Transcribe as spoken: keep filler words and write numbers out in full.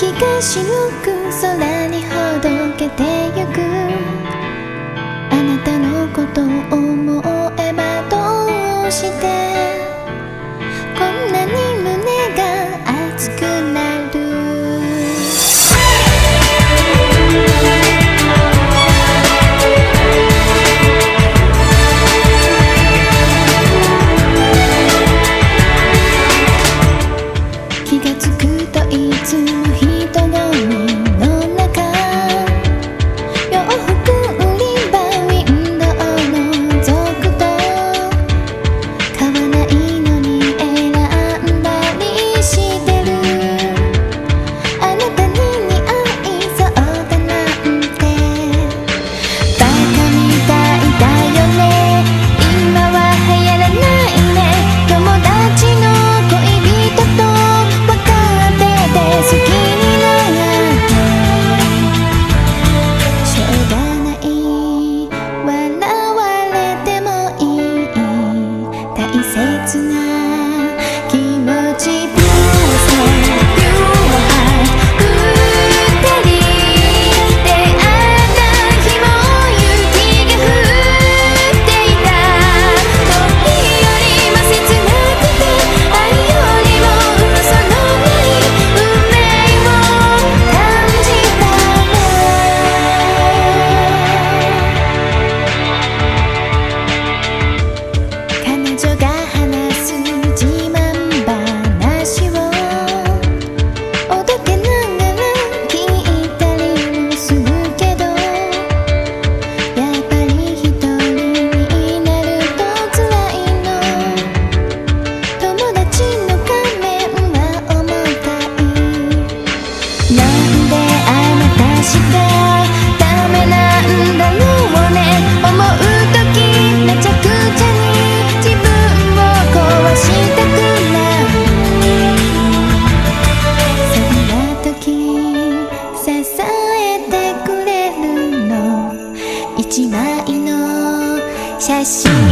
息が白く空にほどけてゆく。あなたのことを思えばどうしてこんなに胸が熱くなる。気がつくといつも人混みの中、洋服売り場ウィンドウを覗くと、買わないのに選んだりしてる。あなたに似合いそうだなんて、バカみたいだよね。今は流行らないね。友達の恋人と好きになってしょうがない、笑われてもいい大切な気持ち。一枚の写真